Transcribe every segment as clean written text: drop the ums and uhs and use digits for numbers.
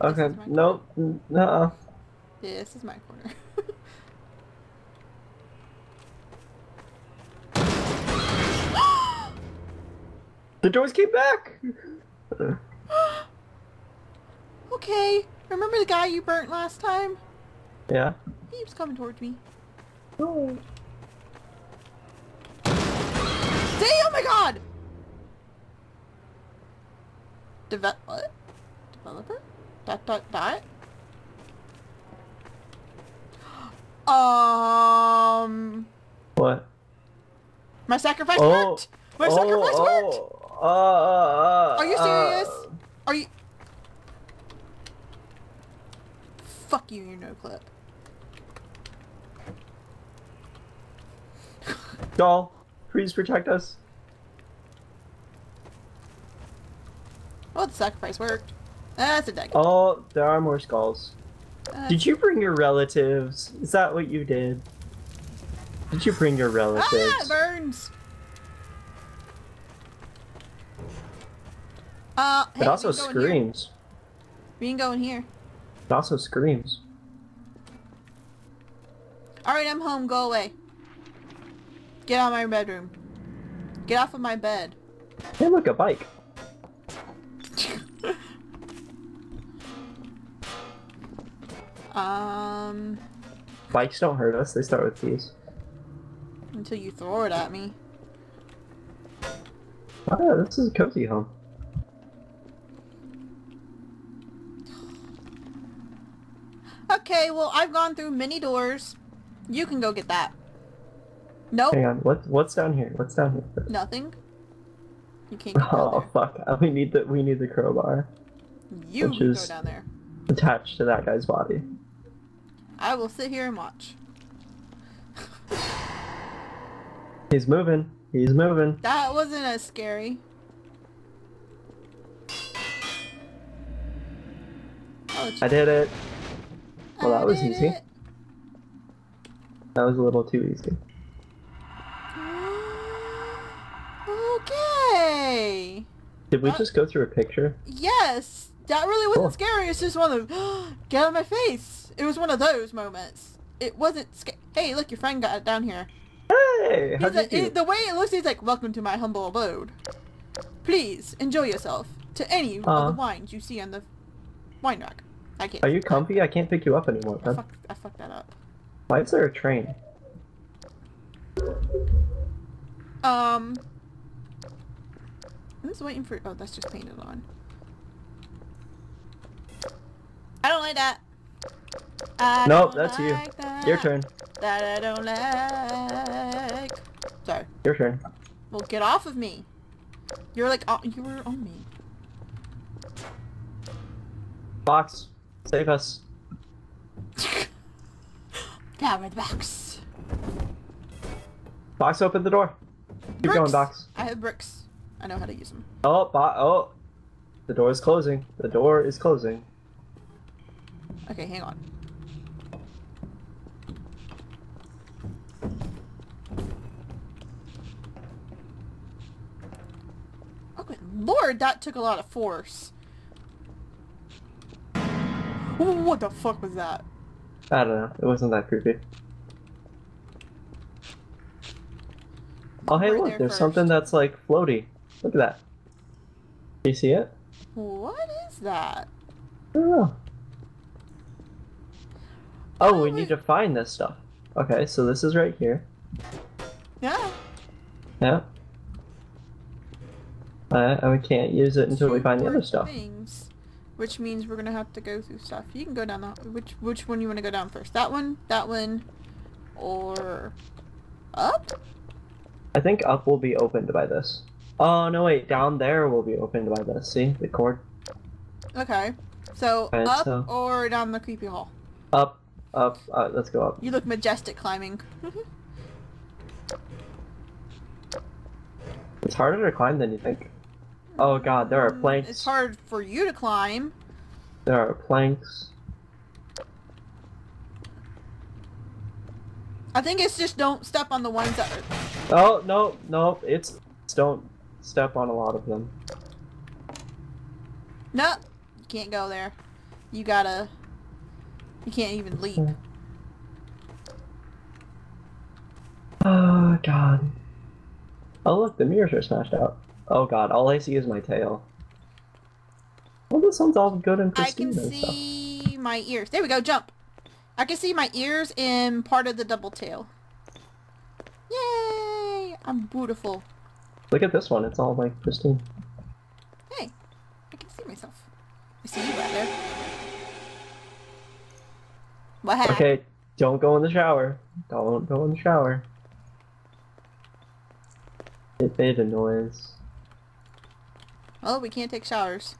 Okay, nope. Nuh-uh. Yeah, this is my corner. The doors came back! Okay, remember the guy you burnt last time? Yeah. He keeps coming towards me. Oh. Say, oh my god! What? Developer? ... What? My sacrifice worked! My sacrifice worked! Are you serious? Are you? Fuck you, you no clip. Doll, please protect us. Well, the sacrifice worked. That's a deck. Oh, there are more skulls. Did you bring your relatives? Is that what you did? Did you bring your relatives? Ah, it burns! Hey, it also screams. We can go in here. It also screams. Alright, I'm home. Go away. Get out of my bedroom. Get off of my bed. Hey, look, a bike. Bikes don't hurt us. They start with these. Until you throw it at me. Oh, yeah, this is a cozy home. Okay, well, I've gone through many doors. You can go get that. Nope. Hang on, what's down here? What's down here? Nothing. You can't go down there. Fuck. We need the crowbar. You can go down there. Attached to that guy's body. I will sit here and watch. He's moving. He's moving. That wasn't as scary. I did it. Well, that was easy. That was a little too easy. Okay. Did we just go through a picture? Yes. That really wasn't scary. It's just one of get out of my face. It was one of those moments. It wasn't scary. Hey, look, your friend got down here. Hey, how'd you do? The way it looks, he's like, "Welcome to my humble abode. Please enjoy yourself to any of the wines you see on the wine rack." I can't. Are you comfy? I can't pick you up anymore. I fucked that up. Why is there a train? I'm just waiting for. Oh, that's just painted on. I don't like that. Nope, that's you. Your turn. That I don't like. Sorry. Your turn. Well, get off of me. You're like you were on me. Box, save us. Down with the box. Box, open the door. Keep going, Box. I have bricks. I know how to use them. Oh, the door is closing. The door is closing. Okay, hang on. Oh, good lord, that took a lot of force. What the fuck was that? I don't know. It wasn't that creepy. Oh, hey, look. There's something that's, like, floaty. Look at that. Do you see it? What is that? I don't know. Oh, we need to find this stuff. Okay, so this is right here. Yeah. Yeah. We can't use it until we find the other stuff. Which means we're gonna have to go through stuff. You can go down that. Which one you want to go down first? That one, or up? I think up will be opened by this. Oh no, wait, down there will be opened by this. See the cord? Okay, so up or down the creepy hall? Up, up. Let's go up. You look majestic climbing. It's harder to climb than you think. Oh god, there are planks. It's hard for you to climb. There are planks. I think it's just don't step on the ones that are... Oh, no, no, it's don't step on a lot of them. Nope, you can't go there. You can't even leap. Oh god. Oh look, the mirrors are smashed out. Oh god, all I see is my tail. Well, this one's all good and pristine and stuff. I can see my ears. There we go, jump! I can see my ears and part of the double tail. Yay! I'm beautiful. Look at this one, it's all like pristine. Hey, I can see myself. I see you out there. What happened? Okay, don't go in the shower. Don't go in the shower. It made a noise. Oh, we can't take showers.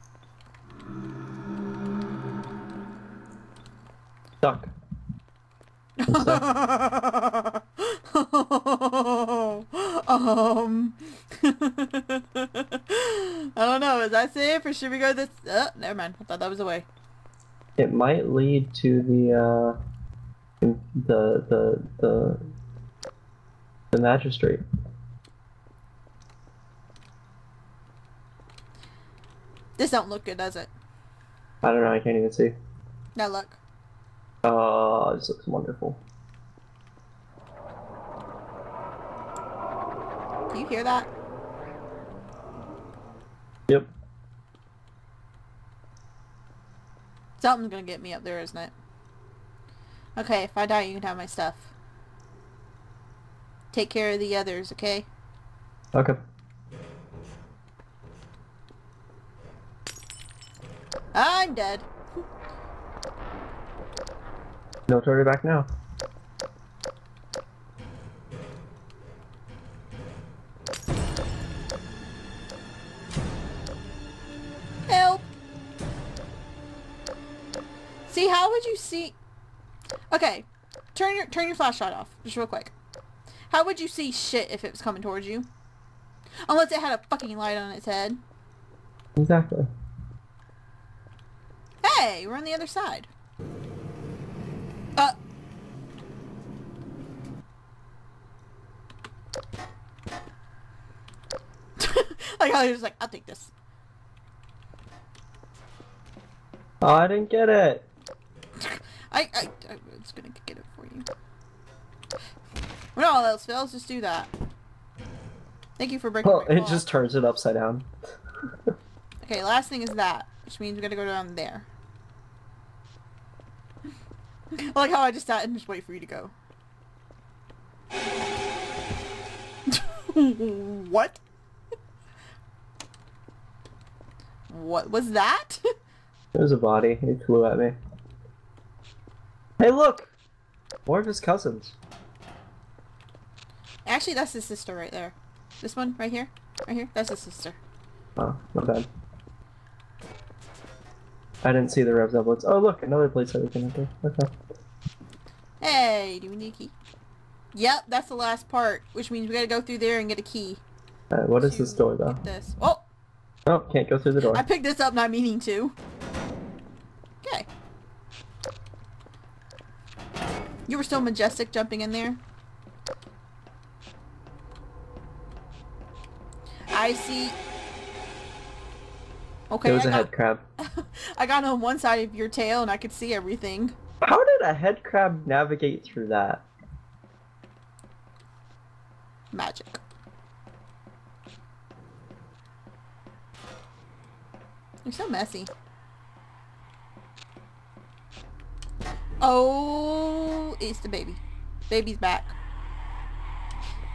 Stuck. Stuck. I don't know. Is that safe, or should we go this? Oh, never mind. I thought that was a way. It might lead to the magistrate. This don't look good, does it? I don't know. I can't even see. Now look. Oh, this looks wonderful. Do you hear that? Yep. Something's gonna get me up there, isn't it? Okay, if I die, you can have my stuff. Take care of the others, okay? Okay. I'm dead. No turning back now. Help! See, how would you see? Okay, turn your flashlight off, just real quick. How would you see shit if it was coming towards you? Unless it had a fucking light on its head. Exactly. Hey, we're on the other side. Like how he was like, I'll take this. Oh, I didn't get it. I was gonna get it for you. When all else fails, just do that. Thank you for breaking my claw. It just turns it upside down. Okay, last thing is that, which means we gotta go down there. I like how I just sat and just wait for you to go. What? What was that? It was a body. It flew at me. Hey, look! More of his cousins. Actually, that's his sister right there. This one right here? Right here? That's his sister. Oh, not bad. I didn't see the rev doublets. Oh, look, another place that we can enter. Okay. Hey, do we need a key? Yep, that's the last part, which means we gotta go through there and get a key. Alright, what is this door, though? This. Oh! Oh, can't go through the door. I picked this up not meaning to. Okay. You were so majestic jumping in there. I see. Okay, there was a head crab. I got on one side of your tail and I could see everything. How did a head crab navigate through that? Magic. You're so messy. Oh, it's the baby. Baby's back.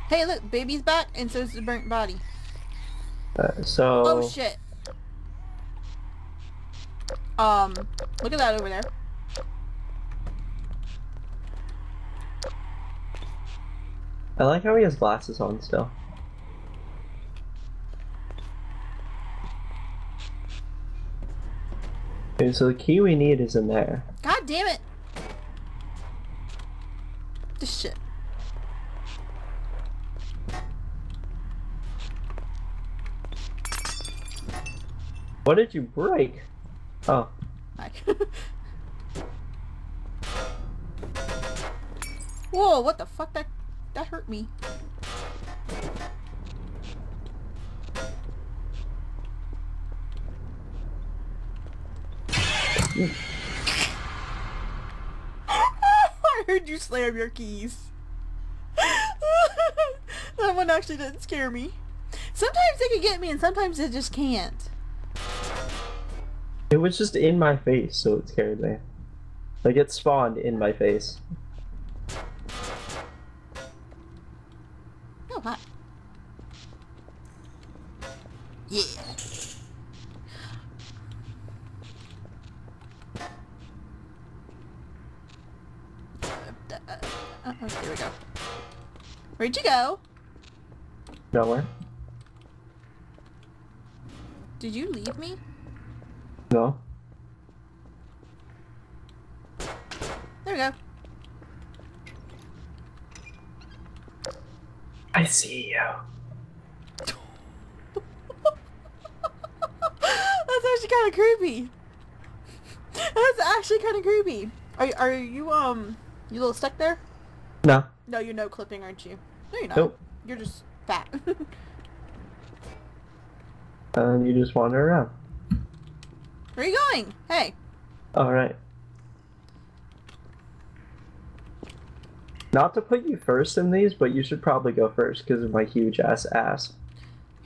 Hey, look, baby's back, and so's the burnt body. Oh shit. Look at that over there. I like how he has glasses on still. Okay, so the key we need is in there. God damn it! This shit. What did you break? Oh. Hi. Whoa, what the fuck? That hurt me. heard you slam your keys. That one actually didn't scare me. Sometimes they can get me and sometimes they just can't. It was just in my face, so it scared me. Like, it spawned in my face. Oh, hi. Yeah. Uh-oh, here we go. Where'd you go? Nowhere. Did you leave me? No. There we go. I see you. That's actually kind of creepy. That's actually kind of creepy. Are you you a little stuck there? No. No, you're no clipping, aren't you? No, you're not. Nope. You're just fat. And you just wander around. Where are you going? Hey. Alright. Not to put you first in these, but you should probably go first because of my huge ass.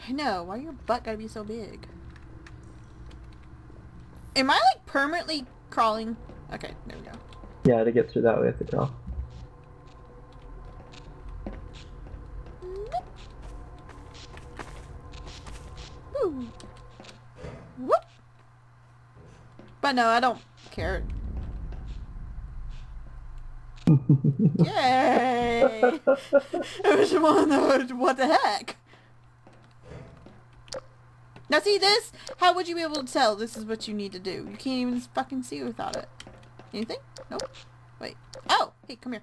I know. Why your butt gotta be so big? Am I like permanently crawling? Okay, there we go. Yeah, to get through that way I have to crawl. Woo. Whoop. But no, I don't care. Yay! I was wondering what the heck. Now see this? How would you be able to tell this is what you need to do? You can't even fucking see without it. Anything? Nope. Wait. Oh! Hey, come here.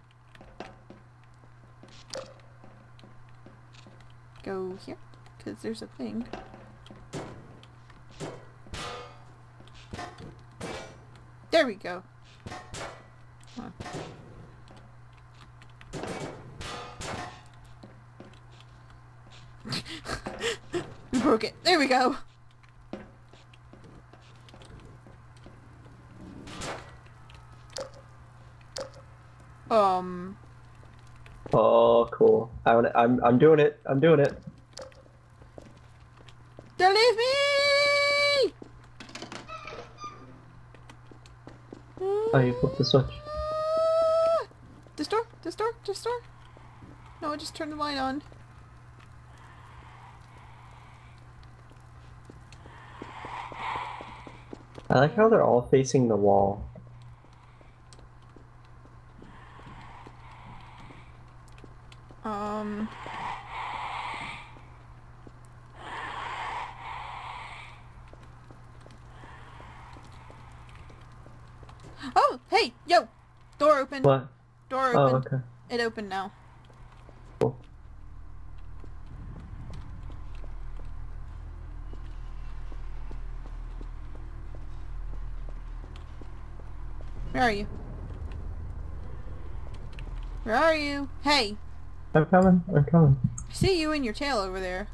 Go here, because there's a thing. There we go. Huh. We broke it. There we go. Oh, cool. I'm doing it. I'm doing it. Don't leave me! Oh, you flipped the switch. This door? This door? This door? No, I just turned the light on. I like how they're all facing the wall. Oh, hey, yo! Door open. What? Door open. Oh, okay. It opened now. Cool. Where are you? Where are you? Hey! I'm coming. I'm coming. I see you and your tail over there.